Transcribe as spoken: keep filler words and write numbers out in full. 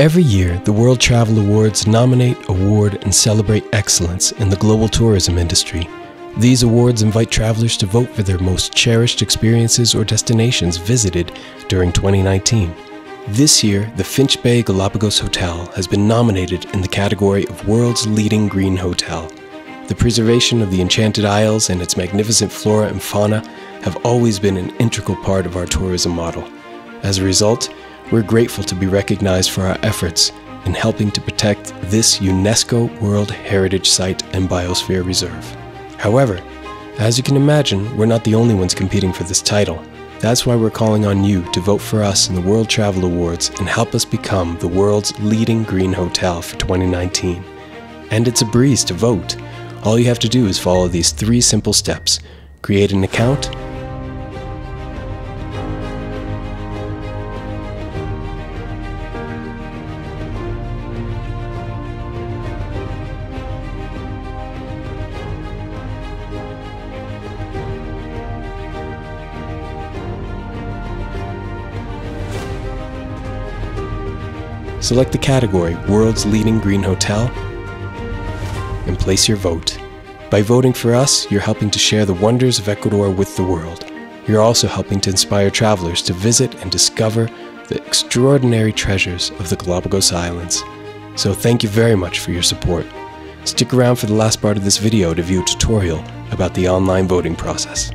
Every year, the World Travel Awards nominate, award, and celebrate excellence in the global tourism industry. These awards invite travelers to vote for their most cherished experiences or destinations visited during twenty nineteen. This year, the Finch Bay Galapagos Hotel has been nominated in the category of World's Leading Green Hotel. The preservation of the Enchanted Isles and its magnificent flora and fauna have always been an integral part of our tourism model. As a result, we're grateful to be recognized for our efforts in helping to protect this UNESCO World Heritage Site and Biosphere Reserve. However, as you can imagine, we're not the only ones competing for this title. That's why we're calling on you to vote for us in the World Travel Awards and help us become the world's leading green hotel for twenty nineteen. And it's a breeze to vote. All you have to do is follow these three simple steps. Create an account, select the category, World's Leading Green Hotel, and place your vote. By voting for us, you're helping to share the wonders of Ecuador with the world. You're also helping to inspire travelers to visit and discover the extraordinary treasures of the Galapagos Islands. So thank you very much for your support. Stick around for the last part of this video to view a tutorial about the online voting process.